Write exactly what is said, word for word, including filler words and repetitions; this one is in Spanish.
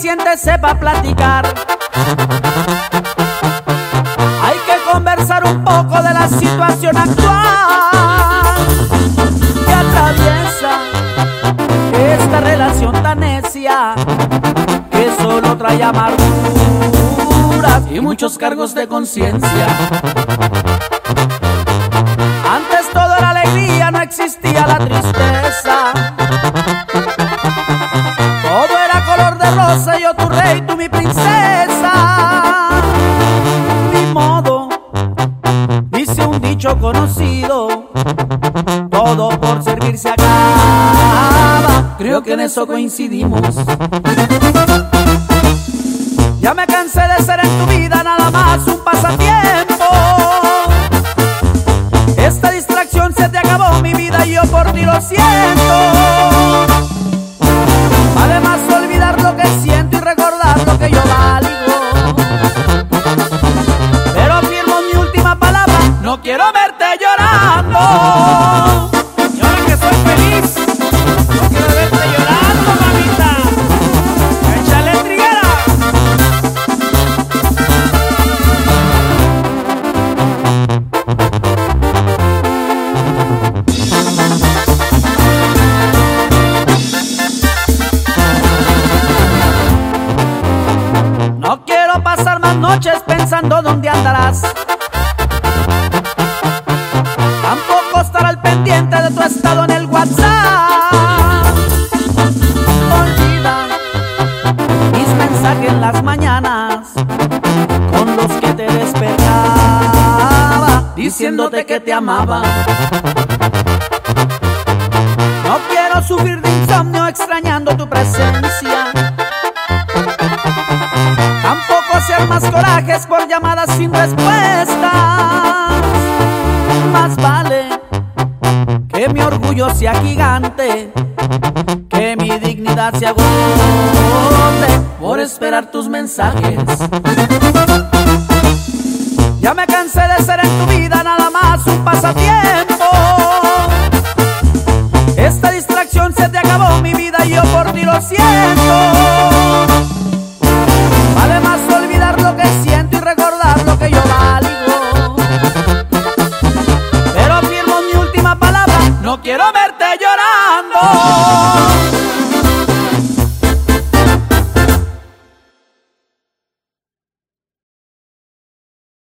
siéntese pa' platicar. Hay que conversar un poco de la situación actual que atraviesa esta relación tan necia, que solo trae amarguras y muchos cargos de conciencia. Antes toda la alegría, no existía la tristeza. Todo era color de rosa, yo tu rey, tú mi princesa. Ni modo, dice un dicho conocido, todo por servir se acaba. Creo que en eso coincidimos. Ya me cansé de ser en tu vida nada más un pasatiempo. Esta distracción se te acabó, mi vida, y yo por ti lo siento. Además, olvidar lo que siento y recordar lo que yo valgo. Pero firmo mi última palabra, no quiero verte llorando. Y ahora que soy feliz, no quiero verte llorando, mamita. ¡Échale triguera! No quiero pasar más noches pensando dónde andarás. Tampoco estar al pendiente de tu estado en el WhatsApp. Olvida mis mensajes en las mañanas con los que te despertaba diciéndote que te amaba. No quiero sufrir de insomnio extrañando tu presencia. Tampoco hacer más corajes por llamadas sin respuestas. Más vale que mi orgullo sea gigante, que mi dignidad se agote por esperar tus mensajes. Ya me cansé de ser en tu vida nada más un pasatiempo. Esta distracción se te acabó, mi vida, y yo por ti lo siento. Vale más olvidar lo que siento y recordar lo que yo valgo. No quiero verte llorando.